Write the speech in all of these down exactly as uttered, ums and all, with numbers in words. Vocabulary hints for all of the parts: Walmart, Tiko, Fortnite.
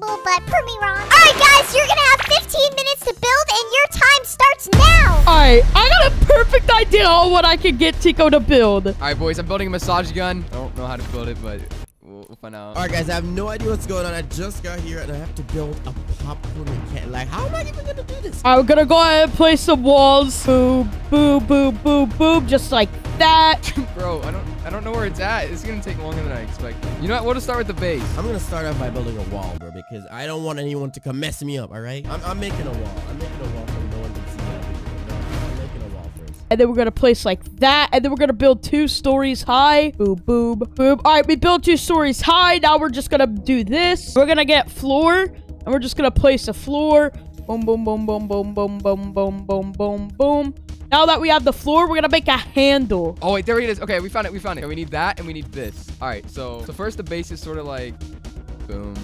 possible, but prove me wrong. Alright guys, you're gonna have fifteen minutes to build and your time starts now. Alright, I got a perfect idea on what I could get Tiko to build. Alright boys, I'm building a massage gun. I don't know how to build it, but we'll, we'll find out. Alright guys, I have no idea what's going on. I just got here and I have to build a popcorn can. Like, how am I even gonna do this? Alright, we're gonna go ahead and place some walls. Boop, boop, boop, boop, boop, just like that. Bro, I don't I don't know where it's at. It's gonna take longer than I expected. You know what? We'll just start with the base. I'm gonna start off by building a wall, bro, because I don't want anyone to come mess me up, all right? I'm, I'm making a wall. I'm making a wall so no one can see that. I'm making a wall first. And then we're gonna place like that, and then we're gonna build two stories high. Boob, boob, boob. All right, we built two stories high. Now we're just gonna do this. We're gonna get floor, and we're just gonna place a floor. Boom, boom, boom, boom, boom, boom, boom, boom, boom, boom, boom. Now that we have the floor, we're gonna make a handle. Oh wait, there it is. Okay, we found it, we found it. And we need that and we need this. All right, so, so first the base is sort of like, boom,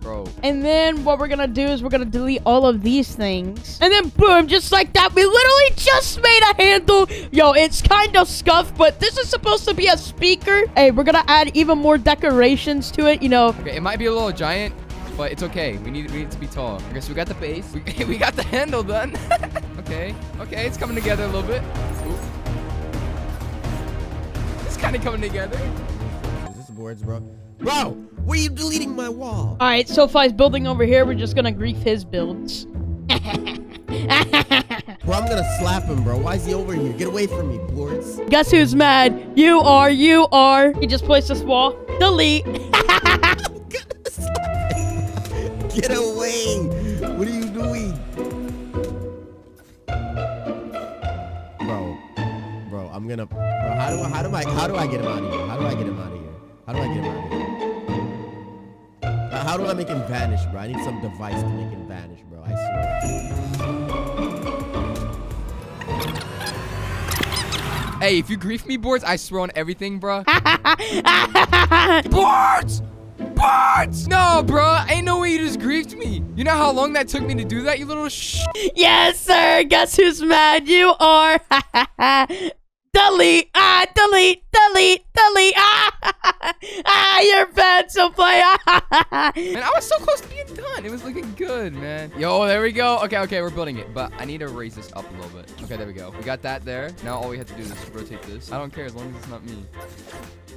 bro. And then what we're gonna do is we're gonna delete all of these things. And then boom, just like that, we literally just made a handle. Yo, it's kind of scuffed, but this is supposed to be a speaker. Hey, we're gonna add even more decorations to it, you know. Okay, it might be a little giant, but it's okay. We need, we need to be tall. Okay, so we got the base. We, we got the handle done. Okay, okay, it's coming together a little bit. Ooh. It's kind of coming together. Is this boards, bro? Bro, why are you deleting my wall? All right, SoFi's building over here. We're just gonna grief his builds. Bro, I'm gonna slap him, bro. Why is he over here? Get away from me, boards. Guess who's mad? You are, you are. He just placed this wall. Delete. Get away. What are you doing? I'm gonna. Bro, how do I? How do I? How do I get him out of here? How do I get him out of here? How do I get him out of here? Now, how do I make him vanish, bro? I need some device to make him vanish, bro. I swear. Hey, if you grief me, boards, I swear on everything, bro. Boards! Boards! No, bro. Ain't no way you just griefed me. You know how long that took me to do that, you little sh. Yes, sir. Guess who's mad? You are. Delete, ah, delete, delete, delete, ah, ah, you're bad, so play, ah. Man, I was so close to being done. It was looking good, man. Yo, there we go. Okay, okay, we're building it, but I need to raise this up a little bit. Okay, there we go. We got that there. Now all we have to do is rotate this. I don't care as long as it's not me.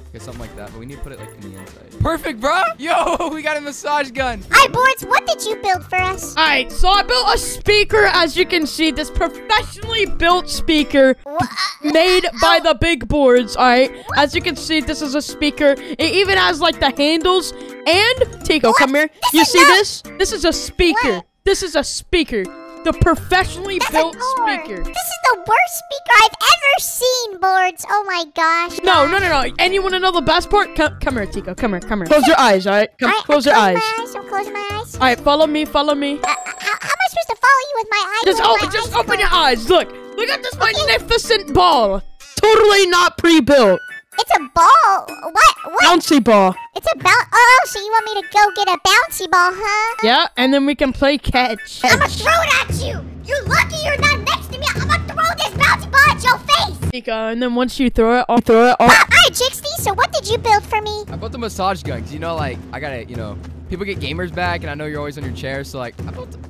Okay, something like that, but we need to put it like in the inside. Perfect, bro. Yo, we got a massage gun. Hi, boards. What did you build for us? All right, so I built a speaker, as you can see, this professionally built speaker. What? Made by the big boards. All right, as you can see, this is a speaker. It even has like the handles. And Tiko, what? Come here. This you see not... this? This is a speaker. What? This is a speaker. The professionally That's built speaker. This is the worst speaker I've ever seen, boards. Oh my gosh. No, no, no, no. And you want to know the best part? Come, come here, Tiko. Come here, come here. Close your eyes, all right? Come, all right, close I'm your eyes. eyes. Don't close my eyes. All right, follow me, follow me. Uh, how, how am I supposed to follow you with my eyes? Just, oh, my just eyes open your eyes. Look, look at this magnificent okay. ball. Totally not pre-built. It's a ball. What? What? Bouncy ball. It's a bounce. Oh, so you want me to go get a bouncy ball, huh? Yeah, and then we can play catch. I'm gonna throw it at you. You're lucky you're not next to me. I'm gonna throw this bouncy ball at your face. Tiko, and then once you throw it, I'll throw it. All right, Jixty. So what did you build for me? I built the massage gun because you know, like, I gotta, you know, people get gamers back, and I know you're always on your chair, so like, I built. The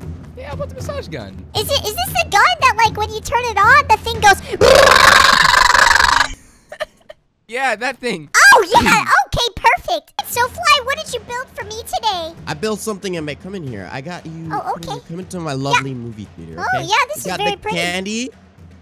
yeah, I built the massage gun. Is it? Is this the gun that, like, when you turn it on, the thing goes? Yeah, that thing. Oh, yeah. Okay, perfect. So, Fly, what did you build for me today? I built something in my... Come in here. I got you. Oh, okay. Come into my lovely yeah. movie theater, okay? Oh, yeah. This is very pretty. Candy.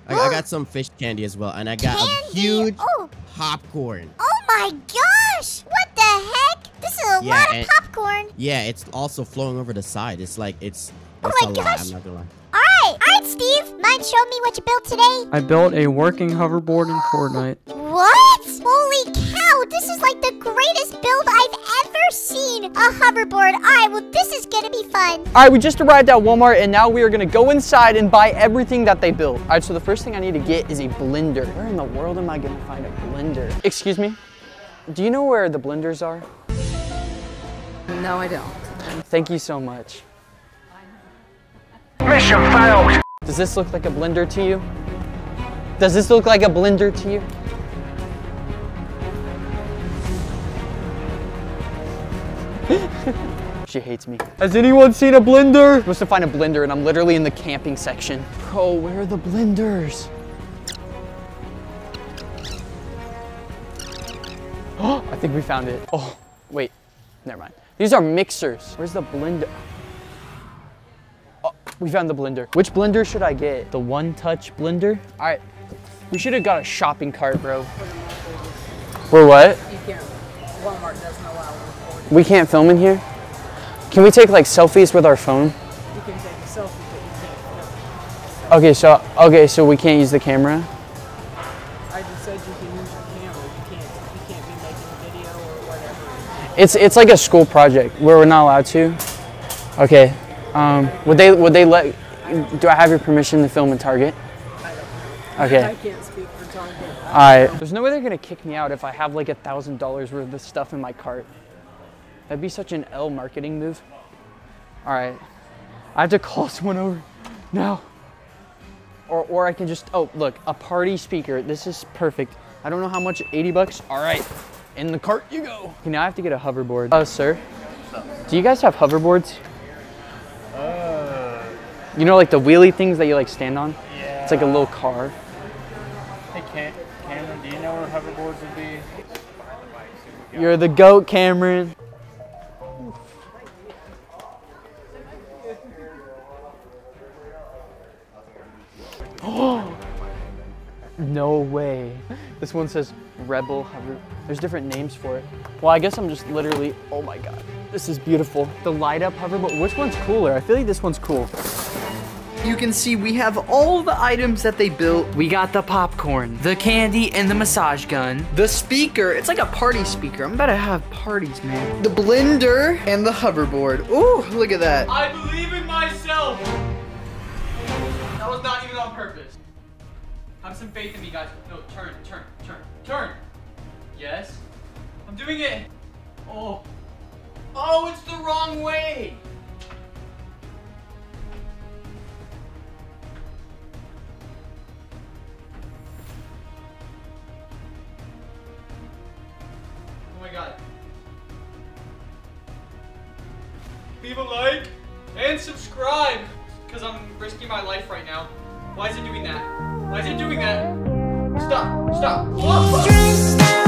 I, I got some fish candy as well. And I got candy. a huge oh. popcorn. Oh, my gosh. What the heck? This is a yeah, lot of popcorn. Yeah, it's also flowing over the side. It's like, it's... it's oh, my gosh. I'm not gonna lie. All right. All right, Steve. Mind showing me what you built today? I built a working hoverboard in Fortnite. What? Holy cow, this is like the greatest build I've ever seen. A hoverboard. All right, well, this is gonna be fun. All right, we just arrived at Walmart, and now we are gonna go inside and buy everything that they built. All right, so the first thing I need to get is a blender. Where in the world am I gonna find a blender? Excuse me? Do you know where the blenders are? No, I don't. Thank you so much. Mission failed. Does this look like a blender to you? Does this look like a blender to you? She hates me. Has anyone seen a blender? I'm supposed to find a blender and I'm literally in the camping section. Bro, where are the blenders? Oh, I think we found it. Oh, wait, never mind. These are mixers. Where's the blender? Oh, we found the blender. Which blender should I get? The one-touch blender? All right, we should have got a shopping cart, bro. For what? You can't. Walmart doesn't allow recording. We can't film in here? Can we take like selfies with our phone? You can take a selfie, but you can't film. Okay, so okay, so we can't use the camera? I just said you can use your camera. You can't you can't be making video or whatever. It's it's like a school project where we're not allowed to. Okay. Um would they would they let do I have your permission to film in Target? I don't know. Okay. I can't speak for Target. All right. There's no way they're gonna kick me out if I have like a thousand dollars worth of stuff in my cart. That'd be such an L marketing move. All right, I have to call someone over now. Or, or I can just, oh, look, a party speaker. This is perfect. I don't know how much, eighty bucks. All right, in the cart you go. Okay, now I have to get a hoverboard. Oh, uh, sir, do you guys have hoverboards? Uh, you know, like the wheelie things that you like stand on? Yeah. It's like a little car. Hey, Cam Cameron, do you know where hoverboards would be? You're the goat, Cameron. No way. This one says Rebel Hover. There's different names for it. Well, I guess I'm just literally, oh my God. This is beautiful. The light up hoverboard, which one's cooler? I feel like this one's cool. You can see we have all the items that they built. We got the popcorn, the candy, and the massage gun. The speaker, it's like a party speaker. I'm about to have parties, man. The blender and the hoverboard. Ooh, look at that. I believe in myself. That was not even on purpose. Have some faith in me, guys. No, turn, turn, turn, turn. Yes. I'm doing it. Oh. Oh, it's the wrong way. Oh my God. Leave a like and subscribe, because I'm risking my life right now. Why is it doing that? Why is it doing that? Stop, stop. Whoa, whoa.